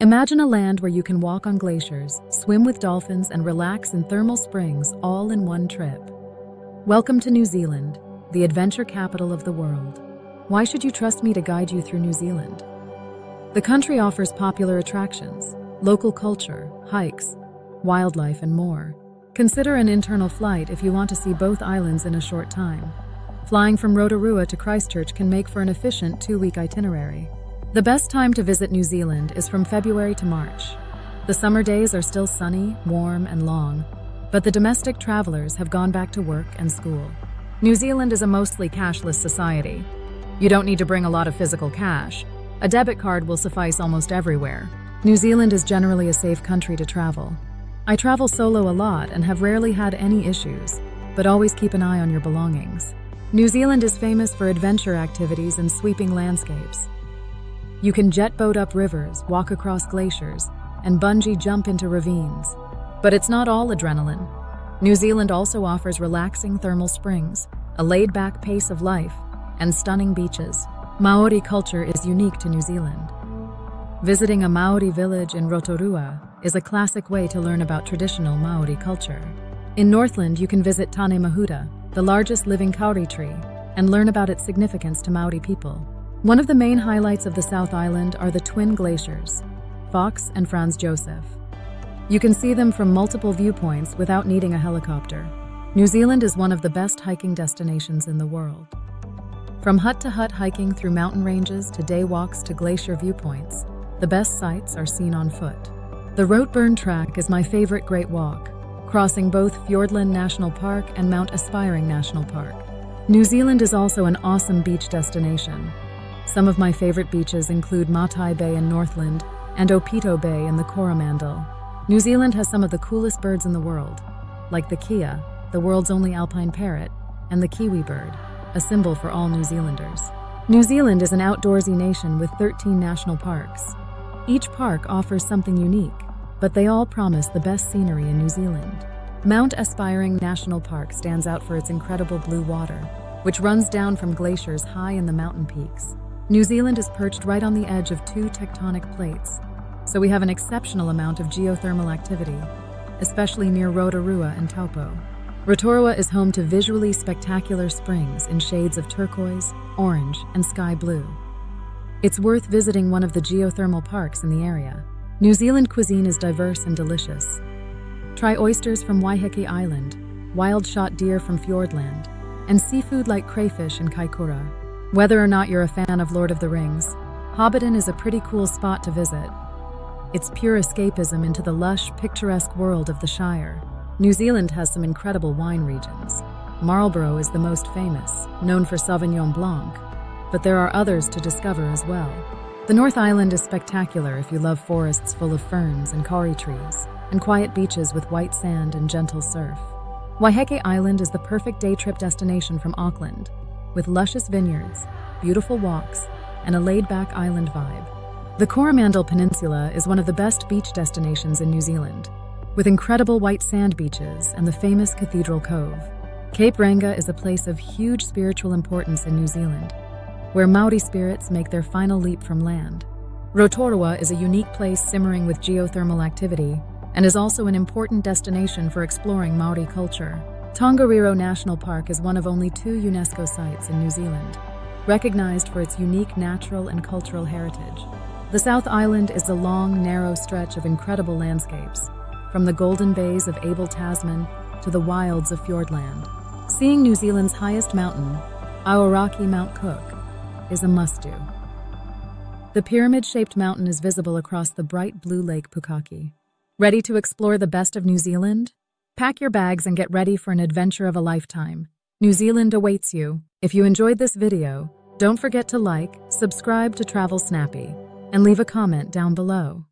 Imagine a land where you can walk on glaciers, swim with dolphins, and relax in thermal springs all in one trip. Welcome to New Zealand, the adventure capital of the world. Why should you trust me to guide you through New Zealand? The country offers popular attractions, local culture, hikes, wildlife, and more. Consider an internal flight if you want to see both islands in a short time. Flying from Rotorua to Christchurch can make for an efficient two-week itinerary. The best time to visit New Zealand is from February to March. The summer days are still sunny, warm, and long, but the domestic travelers have gone back to work and school. New Zealand is a mostly cashless society. You don't need to bring a lot of physical cash. A debit card will suffice almost everywhere. New Zealand is generally a safe country to travel. I travel solo a lot and have rarely had any issues, but always keep an eye on your belongings. New Zealand is famous for adventure activities and sweeping landscapes. You can jet boat up rivers, walk across glaciers, and bungee jump into ravines. But it's not all adrenaline. New Zealand also offers relaxing thermal springs, a laid-back pace of life, and stunning beaches. Maori culture is unique to New Zealand. Visiting a Maori village in Rotorua is a classic way to learn about traditional Maori culture. In Northland, you can visit Tane Mahuta, the largest living kauri tree, and learn about its significance to Maori people. One of the main highlights of the South Island are the twin glaciers, Fox and Franz Josef. You can see them from multiple viewpoints without needing a helicopter. New Zealand is one of the best hiking destinations in the world. From hut-to-hut hiking through mountain ranges to day walks to glacier viewpoints, the best sights are seen on foot. The Routeburn Track is my favorite great walk, crossing both Fiordland National Park and Mount Aspiring National Park. New Zealand is also an awesome beach destination. Some of my favorite beaches include Matai Bay in Northland and Opito Bay in the Coromandel. New Zealand has some of the coolest birds in the world, like the kea, the world's only alpine parrot, and the kiwi bird, a symbol for all New Zealanders. New Zealand is an outdoorsy nation with 13 national parks. Each park offers something unique, but they all promise the best scenery in New Zealand. Mount Aspiring National Park stands out for its incredible blue water, which runs down from glaciers high in the mountain peaks. New Zealand is perched right on the edge of two tectonic plates, so we have an exceptional amount of geothermal activity, especially near Rotorua and Taupo. Rotorua is home to visually spectacular springs in shades of turquoise, orange, and sky blue. It's worth visiting one of the geothermal parks in the area. New Zealand cuisine is diverse and delicious. Try oysters from Waiheke Island, wild-shot deer from Fiordland, and seafood like crayfish in Kaikoura. Whether or not you're a fan of Lord of the Rings, Hobbiton is a pretty cool spot to visit. It's pure escapism into the lush, picturesque world of the Shire. New Zealand has some incredible wine regions. Marlborough is the most famous, known for Sauvignon Blanc, but there are others to discover as well. The North Island is spectacular if you love forests full of ferns and kauri trees, and quiet beaches with white sand and gentle surf. Waiheke Island is the perfect day trip destination from Auckland, with luscious vineyards, beautiful walks, and a laid-back island vibe. The Coromandel Peninsula is one of the best beach destinations in New Zealand, with incredible white sand beaches and the famous Cathedral Cove. Cape Reinga is a place of huge spiritual importance in New Zealand, where Maori spirits make their final leap from land. Rotorua is a unique place simmering with geothermal activity and is also an important destination for exploring Maori culture. Tongariro National Park is one of only two UNESCO sites in New Zealand, recognized for its unique natural and cultural heritage. The South Island is a long, narrow stretch of incredible landscapes, from the golden bays of Abel Tasman to the wilds of Fiordland. Seeing New Zealand's highest mountain, Aoraki Mount Cook, is a must-do. The pyramid-shaped mountain is visible across the bright blue Lake Pukaki. Ready to explore the best of New Zealand? Pack your bags and get ready for an adventure of a lifetime. New Zealand awaits you. If you enjoyed this video, don't forget to like, subscribe to Travel Snappy, and leave a comment down below.